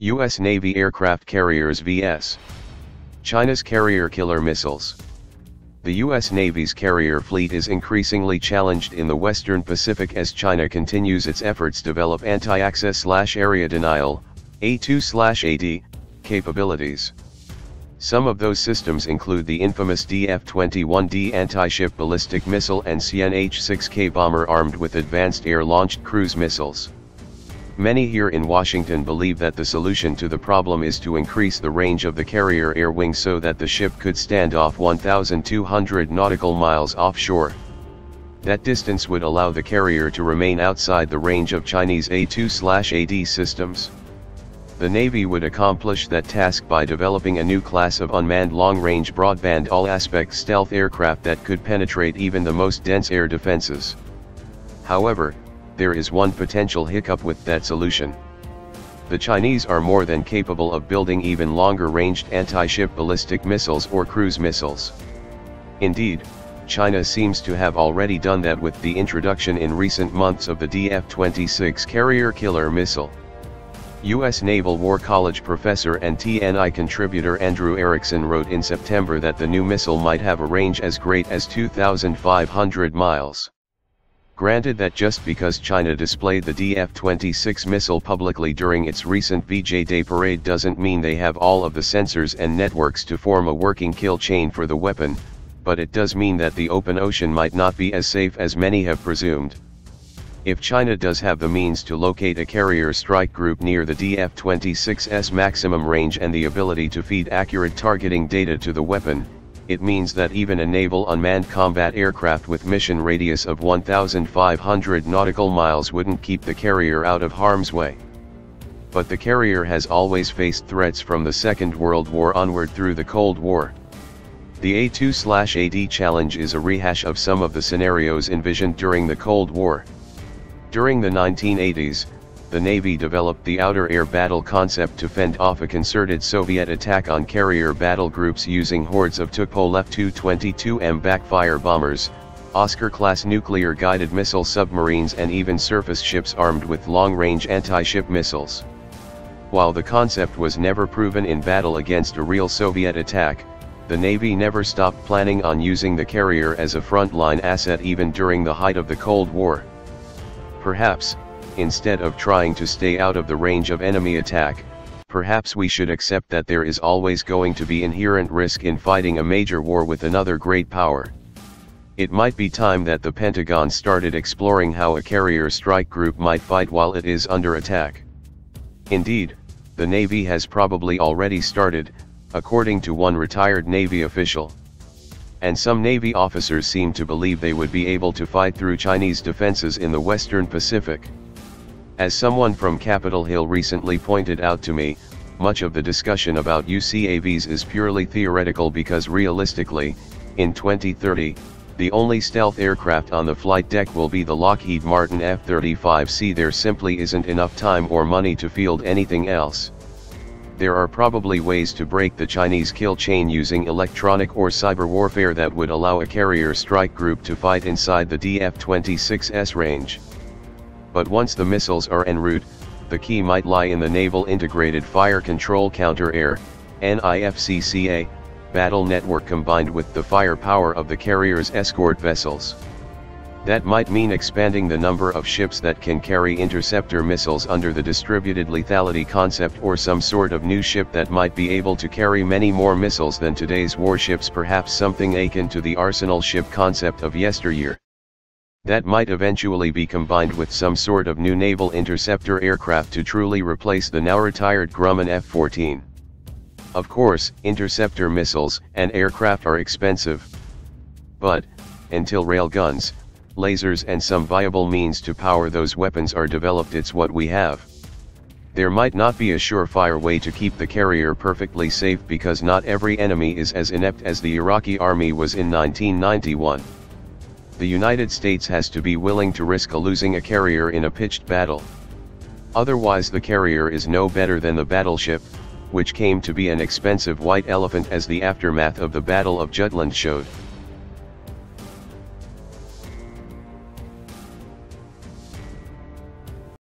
U.S. Navy aircraft carriers vs. China's carrier killer missiles. The U.S. Navy's carrier fleet is increasingly challenged in the Western Pacific as China continues its efforts to develop anti-access/area denial (A2/AD) capabilities. Some of those systems include the infamous DF-21D anti-ship ballistic missile and Xian H-6K bomber armed with advanced air-launched cruise missiles. Many here in Washington believe that the solution to the problem is to increase the range of the carrier air wing so that the ship could stand off 1,200 nautical miles offshore. That distance would allow the carrier to remain outside the range of Chinese A2/AD systems. The Navy would accomplish that task by developing a new class of unmanned long-range broadband all-aspect stealth aircraft that could penetrate even the most dense air defenses. However, there is one potential hiccup with that solution. The Chinese are more than capable of building even longer-ranged anti-ship ballistic missiles or cruise missiles. Indeed, China seems to have already done that with the introduction in recent months of the DF-26 carrier killer missile. U.S. Naval War College professor and TNI contributor Andrew Erickson wrote in September that the new missile might have a range as great as 2,500 miles. Granted that just because China displayed the DF-26 missile publicly during its recent VJ Day parade doesn't mean they have all of the sensors and networks to form a working kill chain for the weapon, but it does mean that the open ocean might not be as safe as many have presumed. If China does have the means to locate a carrier strike group near the DF-26's maximum range and the ability to feed accurate targeting data to the weapon, it means that even a naval unmanned combat aircraft with mission radius of 1,500 nautical miles wouldn't keep the carrier out of harm's way. But the carrier has always faced threats from the Second World War onward through the Cold War. The A2/AD challenge is a rehash of some of the scenarios envisioned during the Cold War. During the 1980s, the Navy developed the outer air battle concept to fend off a concerted Soviet attack on carrier battle groups using hordes of Tupolev Tu-22M backfire bombers, Oscar-class nuclear-guided missile submarines and even surface ships armed with long-range anti-ship missiles. While the concept was never proven in battle against a real Soviet attack, the Navy never stopped planning on using the carrier as a frontline asset even during the height of the Cold War. Perhaps, instead of trying to stay out of the range of enemy attack, perhaps we should accept that there is always going to be inherent risk in fighting a major war with another great power. It might be time that the Pentagon started exploring how a carrier strike group might fight while it is under attack. Indeed, the Navy has probably already started, according to one retired Navy official. And some Navy officers seem to believe they would be able to fight through Chinese defenses in the Western Pacific. As someone from Capitol Hill recently pointed out to me, much of the discussion about UCAVs is purely theoretical because realistically, in 2030, the only stealth aircraft on the flight deck will be the Lockheed Martin F-35C. There simply isn't enough time or money to field anything else. There are probably ways to break the Chinese kill chain using electronic or cyber warfare that would allow a carrier strike group to fight inside the DF-26's range. But once the missiles are en route, the key might lie in the Naval Integrated Fire Control Counter-Air (NIFCCA) battle network combined with the firepower of the carrier's escort vessels. That might mean expanding the number of ships that can carry interceptor missiles under the distributed lethality concept or some sort of new ship that might be able to carry many more missiles than today's warships, perhaps something akin to the arsenal ship concept of yesteryear. That might eventually be combined with some sort of new naval interceptor aircraft to truly replace the now-retired Grumman F-14. Of course, interceptor missiles and aircraft are expensive. But, until railguns, lasers and some viable means to power those weapons are developed, it's what we have. There might not be a surefire way to keep the carrier perfectly safe because not every enemy is as inept as the Iraqi army was in 1991. The United States has to be willing to risk losing a carrier in a pitched battle. Otherwise the carrier is no better than the battleship, which came to be an expensive white elephant as the aftermath of the Battle of Jutland showed.